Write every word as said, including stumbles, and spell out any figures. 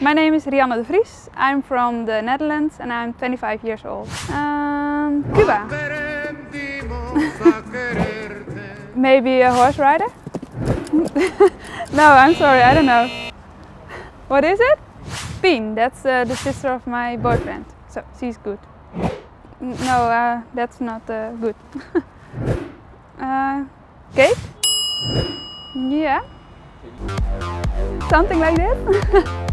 My name is Rianne de Vries. I'm from the Netherlands and I'm twenty-five years old. Um, Cuba. Maybe a horse rider? No, I'm sorry, I don't know. What is it? Pien, that's uh, the sister of my boyfriend. So, she's good. No, uh, that's not uh, good. uh, cake? Yeah. Something like this?